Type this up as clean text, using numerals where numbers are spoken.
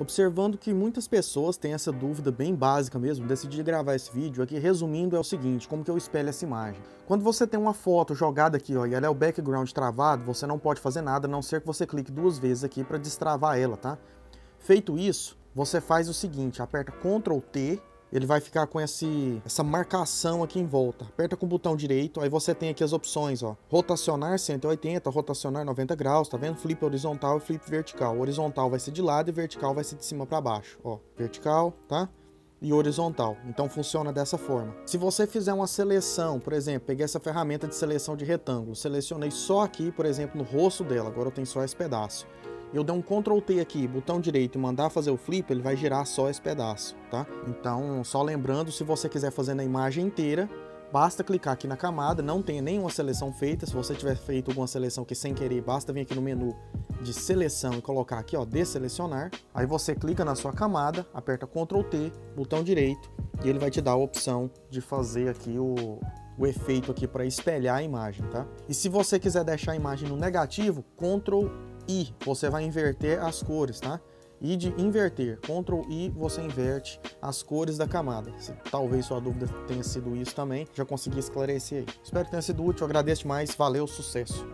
Observando que muitas pessoas têm essa dúvida bem básica mesmo, decidi gravar esse vídeo aqui resumindo é o seguinte, como que eu espelho essa imagem. Quando você tem uma foto jogada aqui ó, e ela é o background travado, você não pode fazer nada, a não ser que você clique duas vezes aqui para destravar ela, tá? Feito isso, você faz o seguinte, aperta Ctrl+T, ele vai ficar com essa marcação aqui em volta. Aperta com o botão direito, aí você tem aqui as opções, ó. Rotacionar 180, rotacionar 90 graus, tá vendo? Flip horizontal e flip vertical. O horizontal vai ser de lado e vertical vai ser de cima para baixo, ó. Vertical, tá? E horizontal. Então funciona dessa forma. Se você fizer uma seleção, por exemplo, peguei essa ferramenta de seleção de retângulo, selecionei só aqui, por exemplo, no rosto dela, agora eu tenho só esse pedaço. Eu dou um Ctrl+T aqui, botão direito, e mandar fazer o flip, ele vai girar só esse pedaço, tá? Então, só lembrando, se você quiser fazer na imagem inteira, basta clicar aqui na camada, não tem nenhuma seleção feita. Se você tiver feito alguma seleção que sem querer, basta vir aqui no menu de seleção e colocar aqui, ó, desselecionar. Aí você clica na sua camada, aperta Ctrl+T, botão direito, e ele vai te dar a opção de fazer aqui o efeito aqui para espelhar a imagem, tá? E se você quiser deixar a imagem no negativo, Ctrl+I, você vai inverter as cores, tá? E de inverter, Ctrl+I, você inverte as cores da camada. Talvez sua dúvida tenha sido isso também, já consegui esclarecer aí. Espero que tenha sido útil, agradeço demais, valeu, sucesso!